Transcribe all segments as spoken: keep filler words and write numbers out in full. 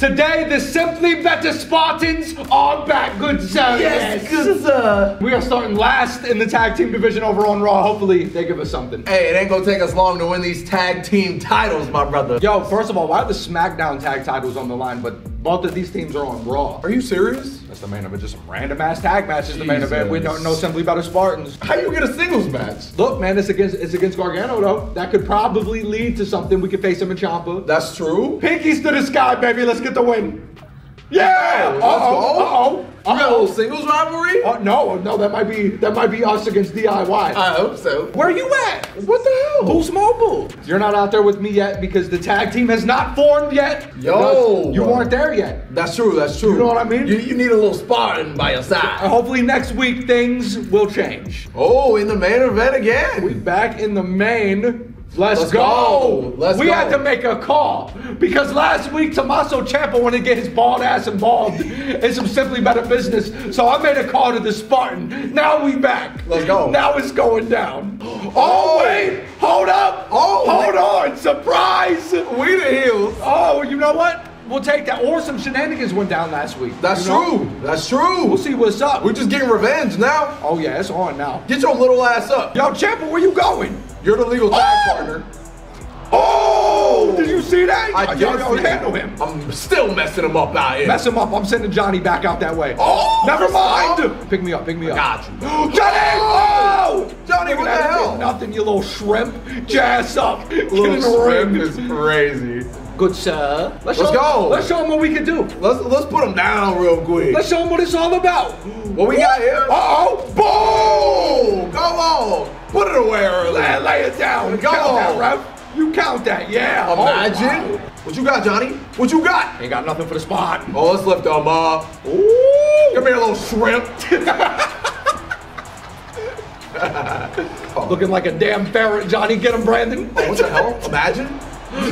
Today, the Simply Better Spartans are back, good sir. Yes, good sir. We are starting last in the tag team division over on Raw. Hopefully, they give us something. Hey, it ain't gonna take us long to win these tag team titles, my brother. Yo, first of all, why are the SmackDown tag titles on the line, but both of these teams are on Raw? Are you serious? That's the main event. Just some random ass tag matches. The main event. We don't know Simply Better Spartans. How you get a singles match? Look, man, it's against it's against Gargano though. That could probably lead to something. We could face him in Ciampa. That's true. Pinkies to the sky, baby. Let's get the win. Yeah. Uh oh. Uh oh. You got a little singles rivalry? Uh, no, no, that might be that might be us against D I Y. I hope so. Where are you at? What the hell? Who's mobile? You're not out there with me yet because the tag team has not formed yet. Yo, you aren't there yet. That's true. That's true. You know what I mean? You, you need a little Spartan by your side. And hopefully next week things will change. Oh, in the main event again? We back in the main. Let's, Let's go. go. Let's we go. had to make a call because last week Tommaso Ciampa wanted to get his bald ass involved in some Simply Better business. So I made a call to the Spartan. Now we back. Let's go. Now it's going down. Oh, oh. wait, hold up. Oh, hold on. Surprise. We the heels. Oh, you know what? We'll take that. Or some shenanigans went down last week. That's you know? true. That's true. We'll see what's up. We're just getting revenge now. Oh yeah, it's on now. Get your little ass up. Yo, Ciampa, where you going? You're the legal tag oh! partner. Oh! Did you see that? I did not handle him. I'm still messing him up out here. Mess him up. I'm sending Johnny back out that way. Oh! Never mind. Up? Pick me up. Pick me I up. Got you. Johnny! Oh! Johnny, what the hell? Nothing, you little shrimp. Jazz up. Little shrimp is crazy. Good sir. Let's, let's show go. Him, let's show him what we can do. Let's let's put him down real quick. Let's show him what it's all about. What we what? got here? Uh-oh. Boom! Go on. Put it away early. Lay, lay it down. Go count on. That, ref. You count that. Yeah. Imagine. Oh, wow. What you got, Johnny? What you got? Ain't got nothing for the spot. Oh, let's lift him up. Ooh. Give me a little shrimp. Oh. Looking like a damn ferret, Johnny. Get him, Brandon. Oh, what the hell? Imagine.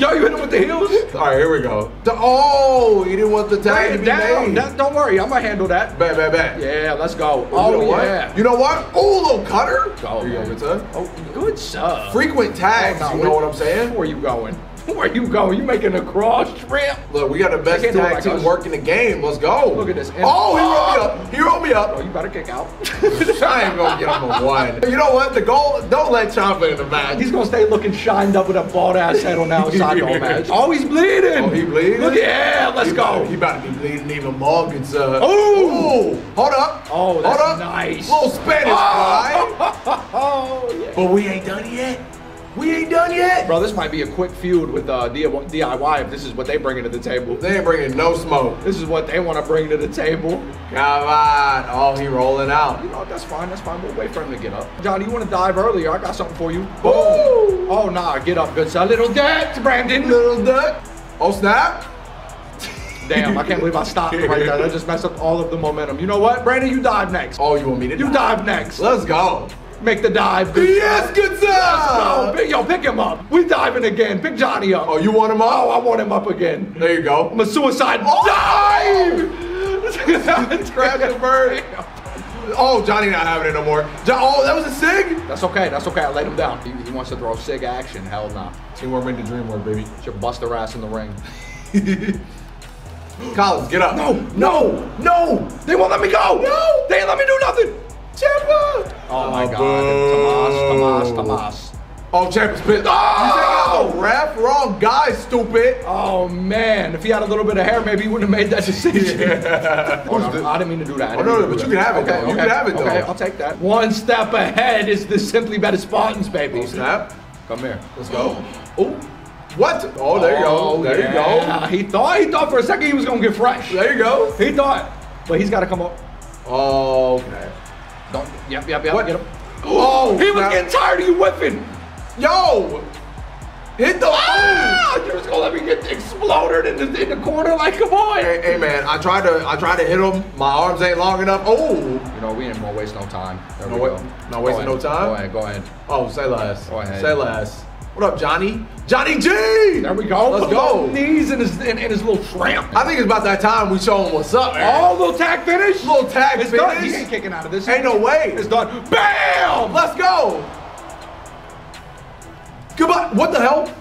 Yo, you hit him with the heels? All right, here we go. Oh, you didn't want the tag to be down. made. Don't worry, I'm going to handle that. Bad, bad, bad. Yeah, let's go. Oh, you know yeah. What? You know what? Oh, little cutter. Go, go, good sir. Oh, good sir. Frequent tags, oh, no, you know what I'm saying? Where you going? Where you going? You making a cross trip? Look, we got the best tag team working the game. Let's go. Look at this. And oh, he rolled me up. He rolled me up. Oh, you better kick out. I ain't gonna get him a one. You know what? The goal, don't let Ciampa in the match. He's gonna stay looking shined up with a bald ass head on that outside goal match. Oh, he's bleeding. Oh, he bleeding? Look, yeah, let's he go. About, he about to be bleeding even more. Good sir. Oh, hold up. Oh, that's hold up. nice. Little Spanish guy. Oh, oh, yeah. But we ain't done yet. We ain't done yet. Bro, this might be a quick feud with uh, D I Y if this is what they bringing to the table. They ain't bringing no smoke. This is what they want to bring to the table. Come on. Oh, he rolling out. You know, that's fine. That's fine. We'll wait for him to get up. Johnny, you want to dive earlier? I got something for you. Boom. Ooh. Oh, nah. Get up, good son. Little duck, Brandon. Little duck. Oh, snap. Damn, I can't believe I stopped right there. That just messed up all of the momentum. You know what? Brandon, you dive next. Oh, you want me to dive? You dive next. Let's go. Make the dive. Good yes, sir. good sir. Let's go. Yo, pick him up. We diving again. Pick Johnny up. Oh, you want him up? Oh, I want him up again. There you go. I'm a suicide oh. dive. Grab the bird. Oh, Johnny not having it no more. Oh, that was a sig? That's okay. That's okay. I laid him down. He, he wants to throw sig action. Hell no. Nah. Teamwork made the dream work, baby. Should bust their ass in the ring. Collins, get up. No, no, no. They won't let me go. No. They ain't let me do nothing. Ciampa! Oh my oh, God, Tommaso, Tommaso, Tommaso. Oh, Ciampa's pissed. Oh! You taking out the ref? Wrong guy, stupid. Oh man, if he had a little bit of hair, maybe he wouldn't have made that decision. Yeah. Oh, no, I didn't mean to do that. Oh no, no but you can have it though. You can have it though. Okay, I'll take that. One step ahead is the Simply Better Spartans, baby. Oh, snap. Come here. Let's go. Oh. What? Oh, there you go. There you go. He thought, he thought for a second he was gonna get fresh. There you go. He thought, but he's gotta come up. Oh, okay. Don't, yep, yep, yep, what? Get him. Oh, he was now. getting tired of you whipping. Yo, hit the ah, You're just gonna let me get exploded in the, in the corner like, come on. Hey, hey man, I tried to I tried to hit him. My arms ain't long enough. Oh. You know, we ain't gonna waste no time. There no, we go. Not wasting no time? Go ahead, go ahead. Oh, say less. Go ahead. Say less. What up, Johnny? Johnny G! There we go. Let's Put go. Knees and his, and, and his little tramp. I think it's about that time we show him what's up, man. Oh, little tag finish? Little tag it's finish. Done. He ain't kicking out of this. Ain't no way. It's done. Bam! Let's go. Goodbye. What the hell?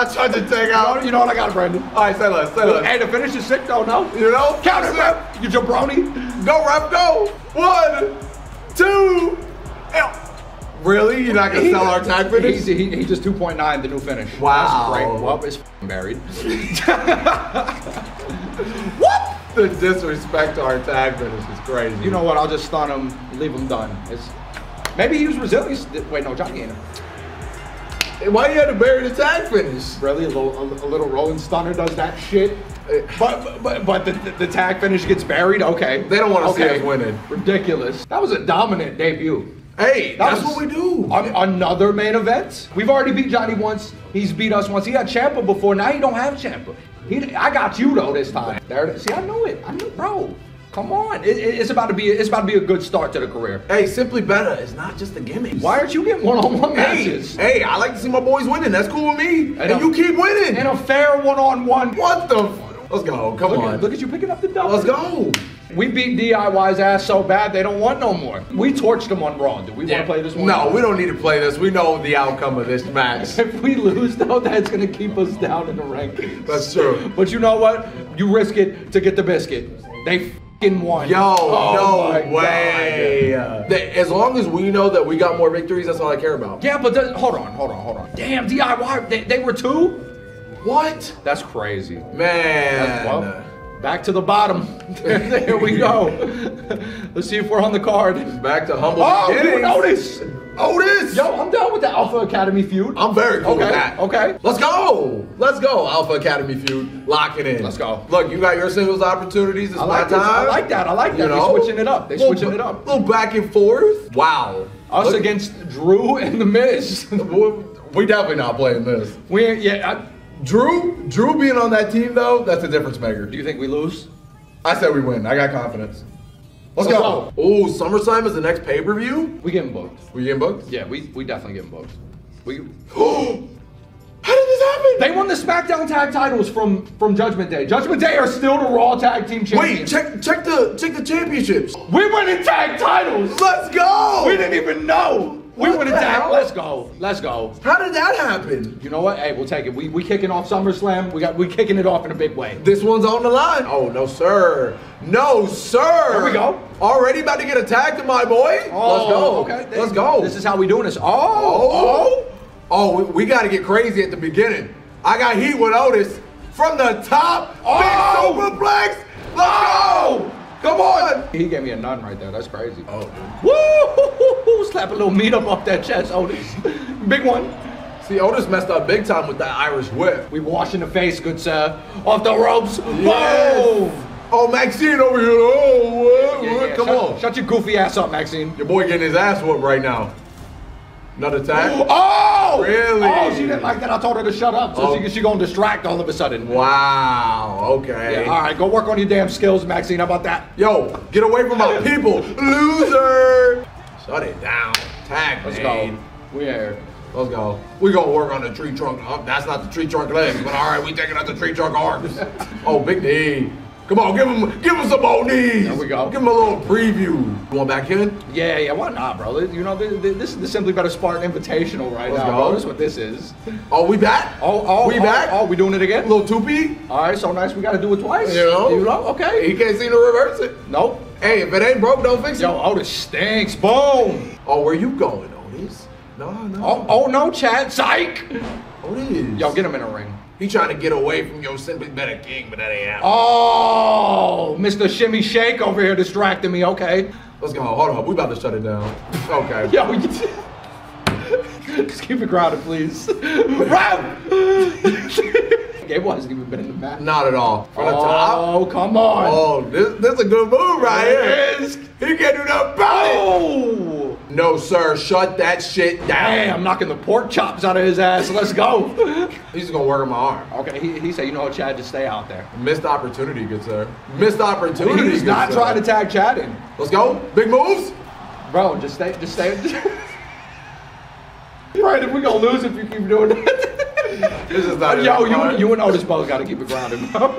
I tried to take out. You know what I got, Brandon? All right, say less, say less. Hey, the finish is sick though, no? You know? Count it, rep. You jabroni. Go, rep, go. One, two, L. Really? You're not going to sell our tag finish? He's, he, he just two point nine the new finish. Wow. That's great. Well, it's f***ing buried. What? The disrespect to our tag finish is crazy. You know what? I'll just stun him, leave him done. It's, maybe he was resilient. Wait, no, Johnny ain't him. Why you had to bury the tag finish? Really, a little, a, a little rolling stunner does that shit. But but but the, the, the tag finish gets buried? Okay. They don't want to okay. see us winning. Ridiculous. That was a dominant debut. Hey, that's, that's what we do. Another main event. We've already beat Johnny once. He's beat us once. He had Ciampa before. Now he don't have Ciampa. He, I got you though this time. There it is. See, I knew it. I knew, bro. Come on. It, it, it's about to be. It's about to be a good start to the career. Hey, simply better. It's not just the gimmicks. Why aren't you getting one-on-one matches? Hey, I like to see my boys winning. That's cool with me. And, and a, you keep winning. And a fair one-on-one. What the? F Let's go. Come look on. At, look at you picking up the double. Let's go. We beat D I Y's ass so bad, they don't want no more. We torched them on Raw. Do we yeah. want to play this one? No, we don't need to play this. We know the outcome of this match. If we lose, though, that's going to keep us down in the rankings. That's true. But you know what? You risk it to get the biscuit. They f***ing won. Yo, oh, no way. God. They, as long as we know that we got more victories, that's all I care about. Yeah, but the, hold on, hold on, hold on. Damn, D I Y, they, they were two? What? That's crazy. Man. That's well, back to the bottom. There we go. Let's see if we're on the card. Back to humble oh, beginnings. Oh, Otis. Otis. Yo, I'm down with the Alpha Academy feud. I'm very cool okay. with that. Okay. Let's go. Let's go, Alpha Academy feud. Lock it in. Let's go. Look, you got your singles opportunities. It's I like my this. time. I like that. I like that. You know? They're switching it up. They're little, switching it up. A little back and forth. Wow. Us Look. against Drew and the Miz. We definitely not playing this. We ain't, yeah. I, Drew, Drew being on that team though, that's a difference maker. Do you think we lose? I said we win. I got confidence. Let's so, go. Oh, SummerSlam is the next pay-per-view? We getting booked. We getting booked? Yeah, we we definitely getting booked. We oh. How did this happen? They won the SmackDown tag titles from from Judgment Day. Judgment Day are still the Raw tag team champions. Wait, check check the check the championships. We're winning tag titles. Let's go. We didn't even know. We went attack. Let's go. Let's go. How did that happen? You know what? Hey, we'll take it. We we kicking off SummerSlam. We got we kicking it off in a big way. This one's on the line. Oh no, sir. No, sir. Here we go. Already about to get attacked to my boy. Oh, let's go. Okay. Let's go. This is how we doing this. Oh. Oh. Oh, oh we, we got to get crazy at the beginning. I got heat with Otis from the top. Oh. Big superplex. Let's go. Come on! He gave me a nun right there. That's crazy. Oh, dude. Woo! Slap a little meat up off that chest, Otis. Big one. See, Otis messed up big time with that Irish whip. We wash in the face, good sir. Off the ropes. Yes. Boom! Oh, Maxxine over here. Oh, yeah, yeah. Come shut, on. Shut your goofy ass up, Maxxine. Your boy getting his ass whooped right now. Another tag. Oh! Really? Oh, she didn't like that. I told her to shut up. So oh. she, she gonna distract all of a sudden. Wow, okay. Yeah, all right, go work on your damn skills, Maxxine. How about that? Yo, get away from my people. Loser! Shut it down. Tag, Let's man. go. We here. Let's go. We gonna work on the tree trunk. Oh, that's not the tree trunk legs, but all right, we taking out the tree trunk arms. Oh, big knee. Come on, give him, give him some old knees. There we go. Give him a little preview. Going back in? Yeah, yeah. Why not, bro? You know, this is the Simply Better Spartan Invitational right Let's now. Go. Bro, this is what this is. Oh, we back? Oh, oh, we oh, back? Oh, we doing it again? A little two-pee? All right, so nice. We got to do it twice. You know? You know? Okay. He can't seem to reverse it. Nope. Hey, if it ain't broke, don't fix it. Yo, Otis stinks. Boom. Oh, where you going, Otis? No, no. Oh, oh no, Chad. Psych. Otis. Yo, get him in a ring. He trying to get away from your Simply Better King, but that ain't happening. Oh, Mister Shimmy Shake over here distracting me. Okay. Let's go. Hold on. We about to shut it down. Okay. Yo, just keep it grounded, please. It wasn't even been in the back. Not at all. From oh, the top. Oh, come on. Oh, this, this is a good move right here. It is. He can't do nothing about oh. it. No, sir. Shut that shit down. Damn, I'm knocking the pork chops out of his ass. Let's go. He's going to work on my arm. Okay, he, he said, you know what, Chad, just stay out there. Missed opportunity, good sir. Missed opportunity. He's not sir. trying to tag Chad in. Let's go. Big moves. Bro, just stay. Just stay. Right, if we're going to lose if you keep doing that. This is not Yo, you, you and Otis both gotta keep it grounded, bro.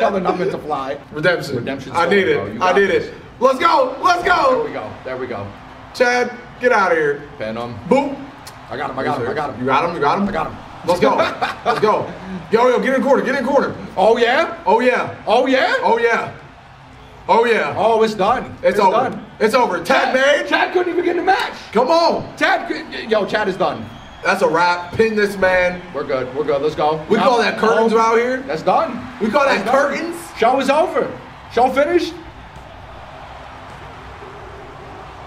Y'all are not meant to fly. Redemption. Redemption. I need it. I need it. Let's go. Let's go. There we go. There we go. Chad, get out of here. Venom. Boom. I got him, I got him, I got him. You got him, you got him? I got him. Let's go. Let's go. Yo, yo, get in quarter, get in quarter. Oh, yeah? Oh, yeah. Oh, yeah? Oh, yeah. Oh, yeah. Oh, it's done. It's, it's over. Done. It's over. Chad made. Chad couldn't even get in the match. Come on. Chad, yo, Chad is done. That's a wrap. Pin this man. We're good. We're good. Let's go. We now, call that curtains out here. That's done. We call that That's curtains. Done. Show is over. Show finished.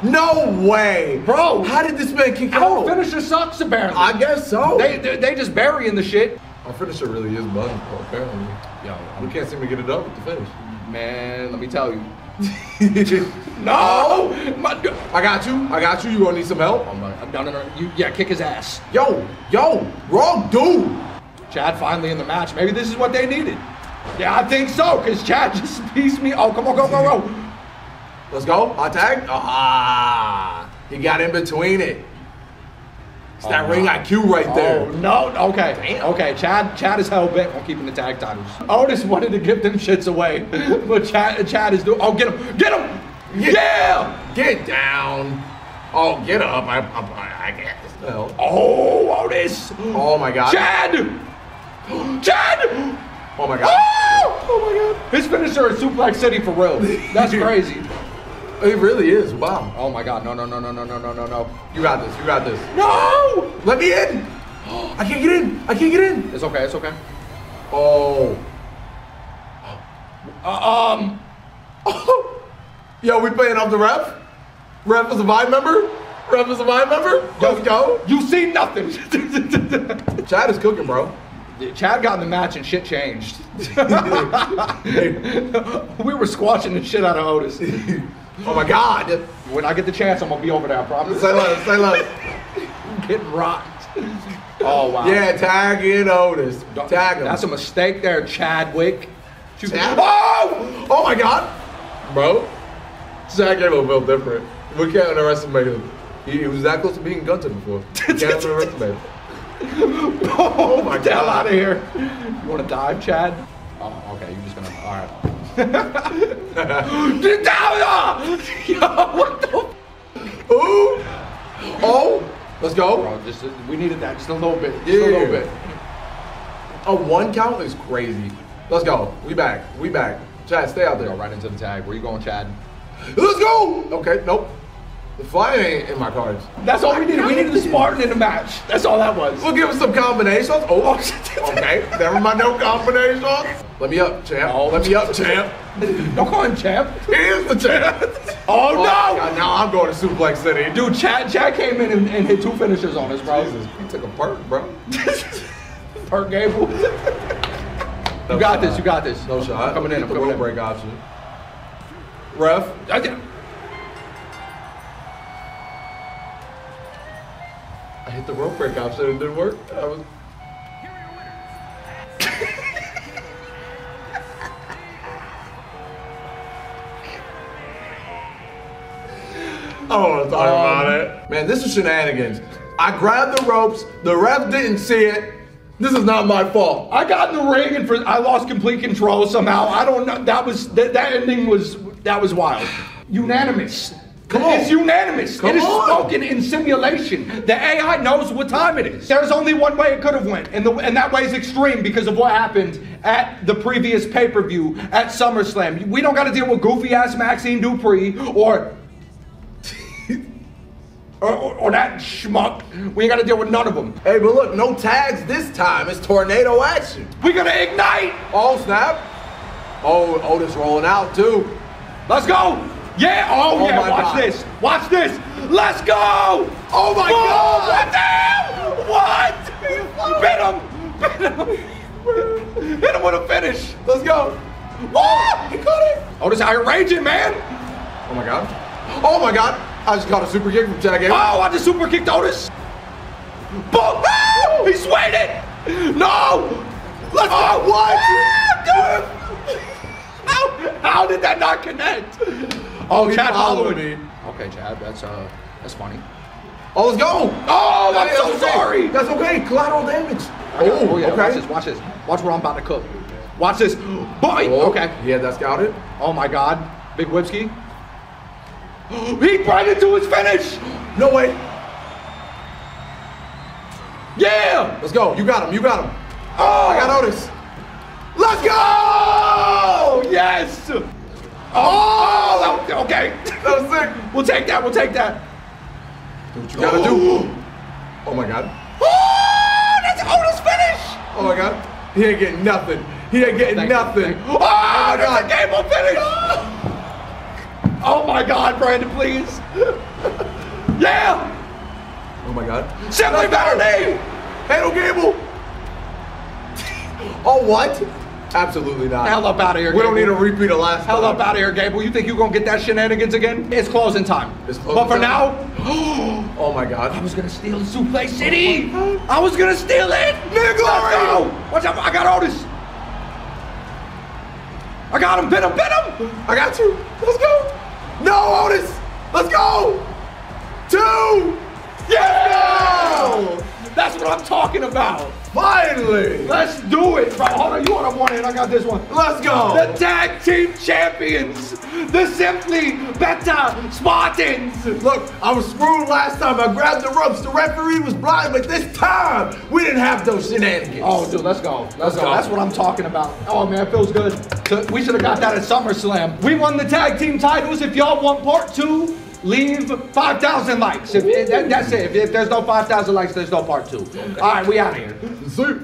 No way, bro! How did this man kick out? Our finisher sucks, apparently. I guess so. They they, they just burying the shit. Our finisher really is bugging, apparently. Yo, we can't seem to get it up with the finish. Man, let me tell you. No, uh, my, I got you. I got you. You gonna need some help? I'm like, no, no, no. You, yeah, kick his ass. Yo, yo, wrong dude. Chad finally in the match. Maybe this is what they needed. Yeah, I think so. Cause Chad just pieced me. Oh, come on, go, go, go. Let's go. Hot tag. Ah, he got in between it. It's oh, that no. ring I Q right oh, there. No. Okay. Damn. Okay. Chad. Chad is hell bent on keeping the tag titles. Otis wanted to give them shits away, but Chad. Chad is doing. Oh, get him. Get him. Get yeah. Down. Get down. Oh, get up. I. I, I get this. Hell. Oh, Otis. Oh my God. Chad. Chad. Oh my God. Oh, oh my God. His finisher is Suplex City for real. That's crazy. It really is. Wow. Oh my God. No, no, no, no, no, no, no, no, no. You got this. You got this. No! Let me in. I can't get in. I can't get in. It's okay. It's okay. Oh. Uh, um. Oh. Yo, we playing up the ref? Ref is a VYBE member? Ref is a VYBE member? Let's go. You see nothing. Chad is cooking, bro. Chad got in the match and shit changed. We were squashing the shit out of Otis. Oh my God! When I get the chance, I'm gonna be over there. I promise. Say less. Say less. Getting rocked. Oh wow. Yeah, tag in Otis. Tag him. That's a mistake there, Chadwick. Chad? Oh! Oh my God, bro. Chad Gable felt different. We can't underestimate him. He, he was that close to being Gunter before. We can't underestimate him. Oh my God! Get out of here. You want to dive, Chad? Oh, okay. You're just gonna. All right. Yo, what the f Ooh. Oh, let's go. Bro, just, we needed that just a little bit. Just yeah. a little bit. A one count is crazy. Let's go. We back. We back. Chad, stay out there. Go right into the tag. Where you going, Chad? Let's go! Okay, nope. The flyer ain't in my cards. That's all we needed. We needed the Spartan in the match. That's all that was. We'll give him some combinations. Oh, okay. Never mind, no combinations. Let me up, champ. Oh, let me up, champ. Don't call him champ. He is the champ. Oh, oh no! God, now I'm going to Suplex City. Dude, Chad, Chad came in and, and hit two finishers on us, bro. Jesus, he took a perk, bro. Perk Gable. No you got shot. this. You got this. No I'm shot. Coming in. I'm coming in. Break option. Ref. I did. I hit the rope break option and it didn't work. I was. I don't want to talk um, about it. Man, this is shenanigans. I grabbed the ropes. The ref didn't see it. This is not my fault. I got in the ring and for, I lost complete control somehow. I don't know. That was that, that ending was that was wild. Unanimous. Come on. It's unanimous. Come it is on. Spoken in simulation. The A I knows what time it is. There's only one way it could have went, and, the, and that way is extreme because of what happened at the previous pay-per-view at SummerSlam. We don't got to deal with goofy-ass Maxxine Dupri or. Or, or, or that schmuck. We ain't gotta deal with none of them. Hey, but look, no tags this time. It's tornado action. We gonna ignite. Oh, snap. Oh, Otis rolling out too. Let's go. Yeah, oh, oh yeah, watch God. this. Watch this. Let's go. Oh my Whoa, God. What the hell? What? Bit him. Bit him. Hit him with a finish. Let's go. Whoa, he caught it. Otis out here raging, man. Oh my God. Oh my God. I just got a super kick from Chad Gable. Oh, I just super kicked Otis. Boom! Ah, he's waiting. No! Let's oh, go! What? Ah, dude. How, how did that not connect? Oh, he Chad followed me. Okay, Chad, that's uh, that's funny. Oh, let's go! Oh, I'm so sorry. That's okay. Collateral damage. Oh, oh yeah. Okay. Watch this. Watch this. Watch where I'm about to cook. Watch this. Boy. Oh, okay. Yeah, that's scouted. Oh my God, Big Whipski. He brought it to his finish! No way! Yeah! Let's go. You got him. You got him. Oh, I got Otis. Let's go! Yes! Oh! Okay. That was sick. We'll take that. We'll take that. Do what you gotta Ooh. do. Oh, my God. Oh! That's Otis' finish! Oh, my God. He ain't getting nothing. He ain't getting Thank nothing. Oh, that's a Gable finish! Oh. Oh, my God, Brandon, please. Yeah! Oh my God. Simply better name! Handle Gable! Oh, what? Absolutely not. Hell up out of here, Gable. We don't need to repeat of last Hell time. Hell up out of here, Gable. You think you're going to get that shenanigans again? It's closing time. It's closing But for time. now, oh my God. I was going to steal the Suplex City! Oh I was going to steal it! Nigga, glory! Watch out, I got Otis. I got him, pin him, pin him! I got you. Let's go! No, Otis! Let's go! Two! Yeah! That's what I'm talking about. Finally! Let's do it, bro. Hold on, you want one hand? I got this one. Let's go. The tag team champions, the Simply Better Spartans. Look, I was screwed last time. I grabbed the ropes. The referee was blind, but this time we didn't have those shenanigans. Oh, dude, let's go. Let's, let's go. go. That's what I'm talking about. Oh man, it feels good. We should have got that at SummerSlam. We won the tag team titles. If y'all want part two. Leave five thousand likes. If, that, that's it. If, if there's no five thousand likes, there's no part two. Okay. All right, we out of here.